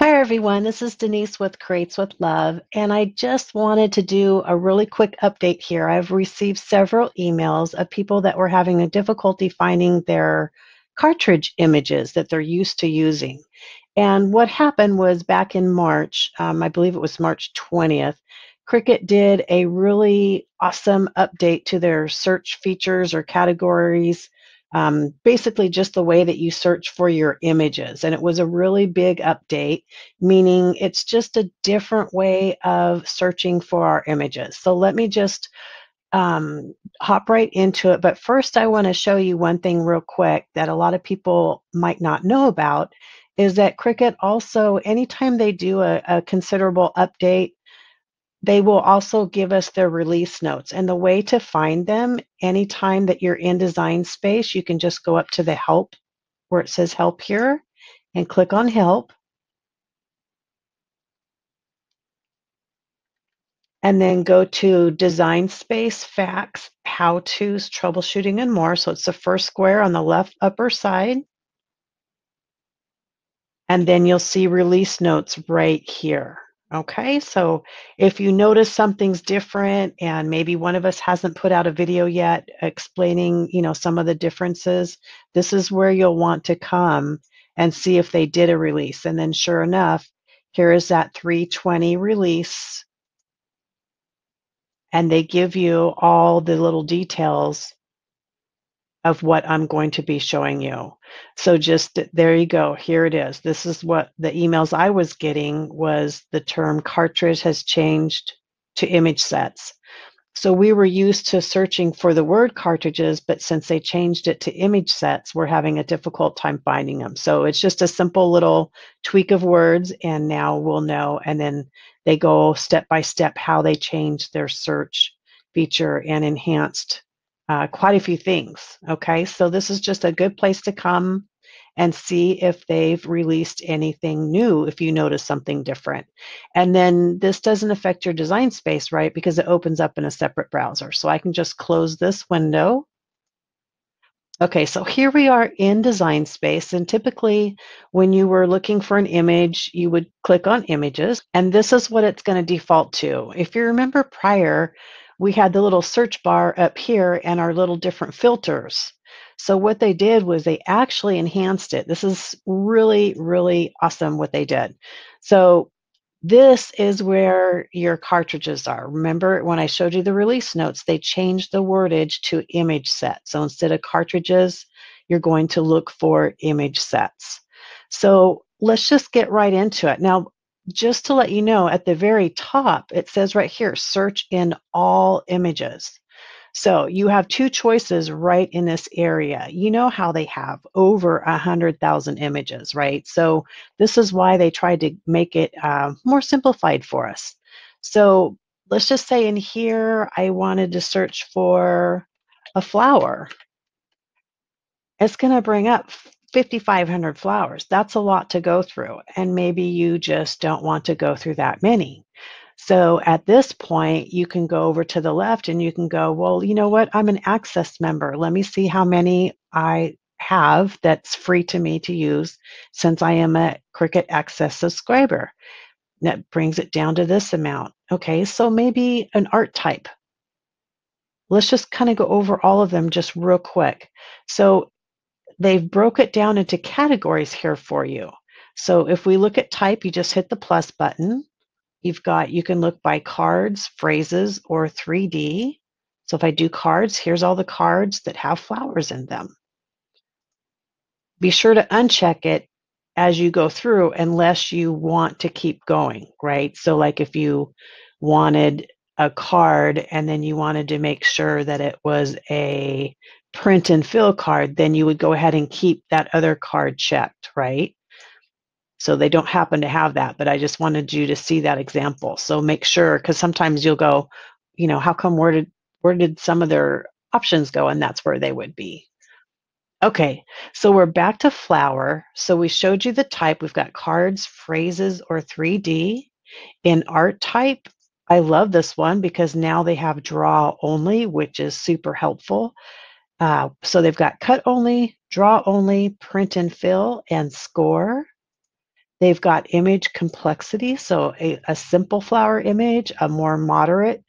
Hi everyone, this is Denise with Creates With Love, and I just wanted to do a really quick update here. I've received several emails of people that were having a difficulty finding their cartridge images that they're used to using. And what happened was back in March, I believe it was March 20th, Cricut did a really awesome update to their search features or categories. Basically just the way that you search for your images. And it was a really big update, meaning it's just a different way of searching for our images. So let me just hop right into it. But first I want to show you one thing real quick that a lot of people might not know about is that Cricut also, anytime they do a considerable update, they will also give us their release notes. And the way to find them, anytime that you're in Design Space, you can just go up to the Help, where it says Help here, and click on Help. And then go to Design Space, Facts, How-Tos, Troubleshooting, and More. So it's the first square on the left upper side. And then you'll see Release Notes right here. Okay, so if you notice something's different and maybe one of us hasn't put out a video yet explaining, you know, some of the differences, this is where you'll want to come and see if they did a release. And then sure enough, here is that 320 release. And they give you all the little details of what I'm going to be showing you. So just there you go, here it is. This is what the emails I was getting was the term cartridge has changed to image sets. So we were used to searching for the word cartridges, but since they changed it to image sets, we're having a difficult time finding them. So it's just a simple little tweak of words and now we'll know. And then they go step by step how they changed their search feature and enhanced quite a few things, okay? So this is just a good place to come and see if they've released anything new, if you notice something different. And then this doesn't affect your Design Space, right? Because it opens up in a separate browser. So I can just close this window. Okay, so here we are in Design Space, and typically when you were looking for an image, you would click on Images, and this is what it's gonna default to. If you remember prior, we had the little search bar up here and our little different filters. So what they did was they actually enhanced it. This is really, really awesome what they did. So this is where your cartridges are. Remember when I showed you the release notes, they changed the wordage to image sets. So instead of cartridges, you're going to look for image sets. So let's just get right into it. Now, just to let you know, at the very top, it says right here, search in all images. So you have two choices right in this area. You know how they have over 100,000 images, right? So this is why they tried to make it more simplified for us. So let's just say in here, I wanted to search for a flower. It's going to bring up 5,500 flowers. That's a lot to go through, and maybe you just don't want to go through that many. So at this point, you can go over to the left and you can go, well, you know what? I'm an Access member. Let me see how many I have that's free to me to use since I am a Cricut Access subscriber. That brings it down to this amount. Okay, so maybe an art type. Let's just kind of go over all of them just real quick. So they've broke it down into categories here for you. So if we look at type, you just hit the plus button. You've got, you can look by cards, phrases, or 3D. So if I do cards, here's all the cards that have flowers in them. Be sure to uncheck it as you go through unless you want to keep going, right? So like if you wanted a card and then you wanted to make sure that it was a print and fill card, then you would go ahead and keep that other card checked, right? So they don't happen to have that, but I just wanted you to see that example. So make sure, because sometimes you'll go, you know, how come where did some of their options go? And that's where they would be. Okay, so we're back to flower. So we showed you the type. We've got cards, phrases, or 3D. In art type, I love this one because now they have draw only, which is super helpful. So they've got cut only, draw only, print and fill, and score. They've got image complexity, so a simple flower image, a more moderate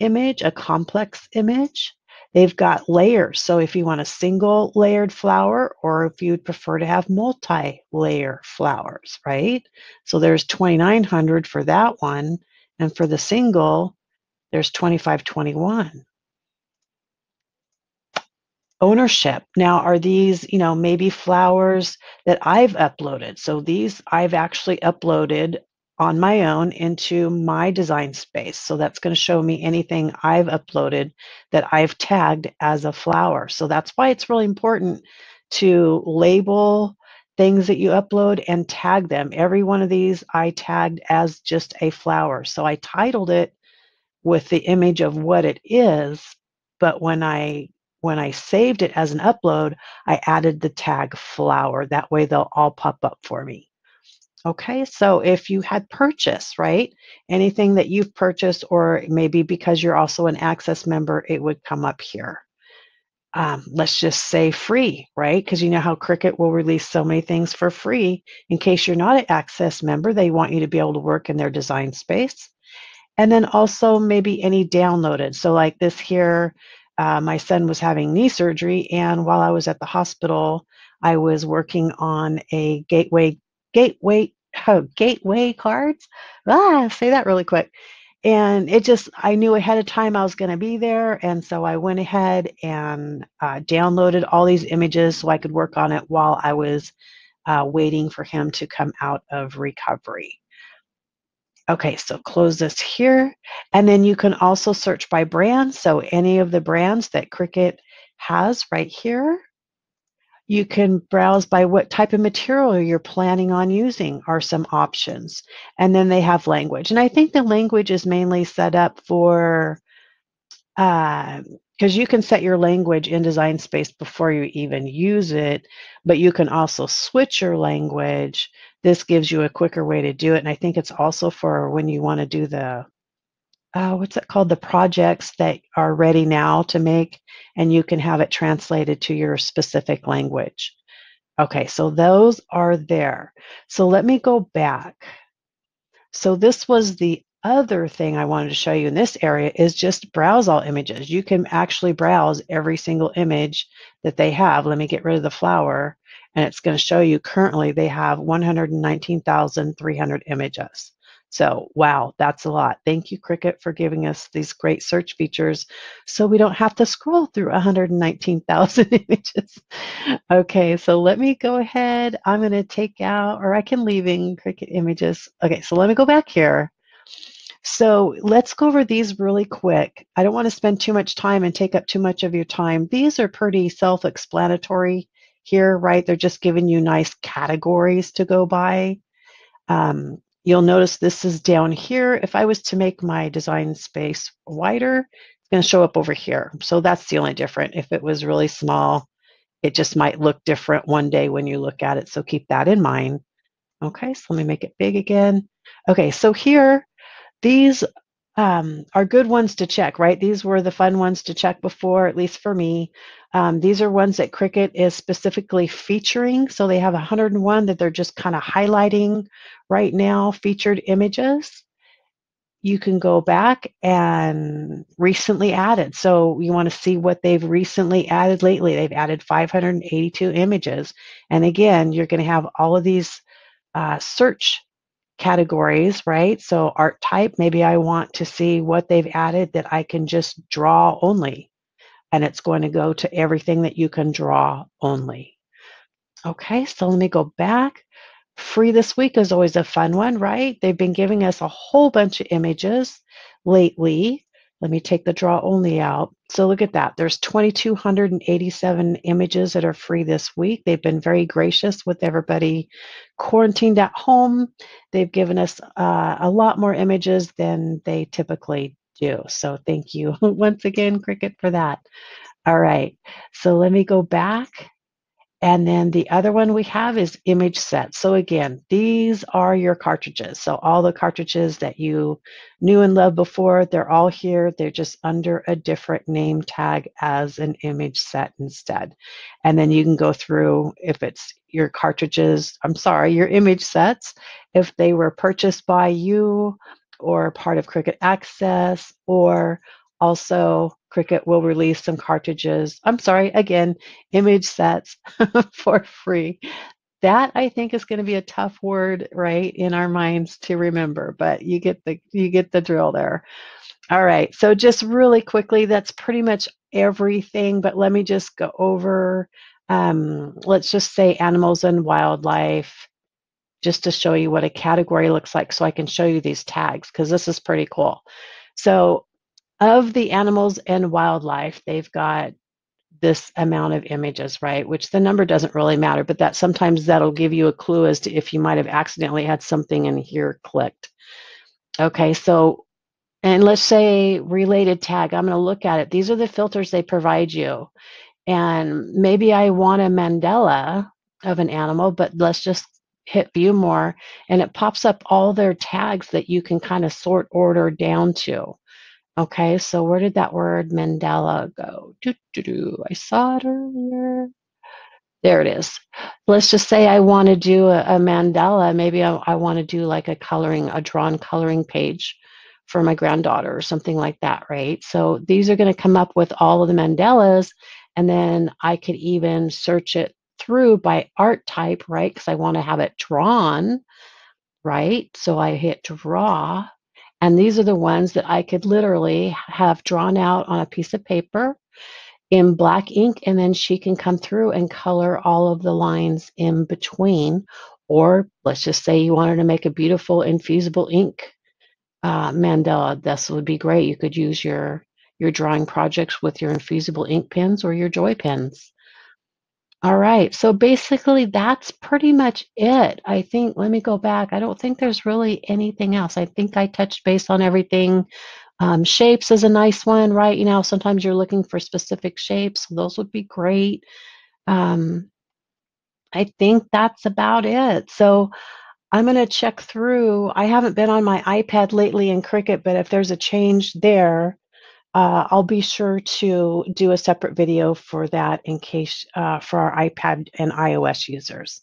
image, a complex image. They've got layers, so if you want a single layered flower or if you'd prefer to have multi-layer flowers, right? So there's 2,900 for that one, and for the single, there's 2,521. Ownership. Now, are these, you know, maybe flowers that I've uploaded? So these I've actually uploaded on my own into my design space. So that's going to show me anything I've uploaded that I've tagged as a flower. So that's why it's really important to label things that you upload and tag them. Every one of these I tagged as just a flower. So I titled it with the image of what it is, but when I saved it as an upload, I added the tag flower. That way they'll all pop up for me. Okay, so if you had purchased, right, anything that you've purchased, or maybe because you're also an Access member, it would come up here. Let's just say free, right? Because you know how Cricut will release so many things for free. In case you're not an Access member, they want you to be able to work in their design space. And then also maybe any downloaded. So like this here, my son was having knee surgery, and while I was at the hospital, I was working on a gateway cards. Say that really quick. And it just, I knew ahead of time I was going to be there, and so I went ahead and downloaded all these images so I could work on it while I was waiting for him to come out of recovery. Okay, so close this here, and then you can also search by brand. So any of the brands that Cricut has right here, you can browse by what type of material you're planning on using are some options. And then they have language. And I think the language is mainly set up for, because you can set your language in Design Space before you even use it, but you can also switch your language. This gives you a quicker way to do it. And I think it's also for when you want to do the, what's it called? The projects that are ready now to make, and you can have it translated to your specific language. Okay, so those are there. So let me go back. So this was the other thing I wanted to show you in this area is just browse all images. You can actually browse every single image that they have. Let me get rid of the flower. And it's going to show you currently they have 119,300 images. So, wow, that's a lot. Thank you, Cricut, for giving us these great search features so we don't have to scroll through 119,000 images. Okay, so let me go ahead. I'm going to take out, or I can leave in Cricut images. Okay, so let me go back here. So let's go over these really quick. I don't want to spend too much time and take up too much of your time. These are pretty self-explanatory here, right? They're just giving you nice categories to go by. You'll notice this is down here. If I was to make my design space wider, it's going to show up over here. So that's the only difference. If it was really small, it just might look different one day when you look at it. So keep that in mind. Okay, so let me make it big again. Okay, so here, these are good ones to check, right? These were the fun ones to check before, at least for me. These are ones that Cricut is specifically featuring. So they have 101 that they're just kind of highlighting right now, featured images. You can go back and recently added. So you want to see what they've recently added lately. They've added 582 images. And again, you're going to have all of these search categories, right? So art type, maybe I want to see what they've added that I can just draw only. And it's going to go to everything that you can draw only. Okay, so let me go back. Free this week is always a fun one, right? They've been giving us a whole bunch of images lately. Let me take the draw only out. So look at that. There's 2,287 images that are free this week. They've been very gracious with everybody quarantined at home. They've given us a lot more images than they typically do. So thank you once again, Cricut, for that. All right. So let me go back. And then the other one we have is image sets. So again, these are your cartridges. So all the cartridges that you knew and loved before, they're all here. They're just under a different name tag as an image set instead. And then you can go through if it's your cartridges, I'm sorry, your image sets, if they were purchased by you or part of Cricut Access, or also Cricut will release some cartridges, I'm sorry, again, image sets for free. That I think is going to be a tough word, right, in our minds to remember, but you get the drill there. All right, so just really quickly, that's pretty much everything, but let me just go over, let's just say animals and wildlife, just to show you what a category looks like so I can show you these tags, because this is pretty cool. So of the animals and wildlife, they've got this amount of images, right? Which the number doesn't really matter, but that sometimes that'll give you a clue as to if you might have accidentally had something in here clicked. Okay, so, and let's say related tag, I'm gonna look at it. These are the filters they provide you. And maybe I want a Mandela of an animal, but let's just hit view more, and it pops up all their tags that you can kind of sort order down to. Okay, so where did that word Mandela go? I saw it earlier. There it is. Let's just say I want to do a Mandela. Maybe I want to do like a drawn coloring page for my granddaughter or something like that, right? So these are going to come up with all of the Mandelas, and then I could even search it through by art type, right? Because I want to have it drawn, right? So I hit draw. And these are the ones that I could literally have drawn out on a piece of paper in black ink, and then she can come through and color all of the lines in between. Or let's just say you wanted to make a beautiful infusible ink Mandela. This would be great. You could use your drawing projects with your infusible ink pens or your joy pens. All right, so basically that's pretty much it. I think, let me go back. I don't think there's really anything else. I think I touched base on everything. Shapes is a nice one, right? You know, sometimes you're looking for specific shapes. So those would be great. I think that's about it. So I'm gonna check through. I haven't been on my iPad lately in Cricut, but if there's a change there, I'll be sure to do a separate video for that in case for our iPad and iOS users.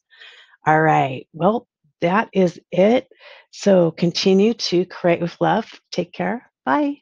All right, well, that is it. So continue to create with love. Take care. Bye.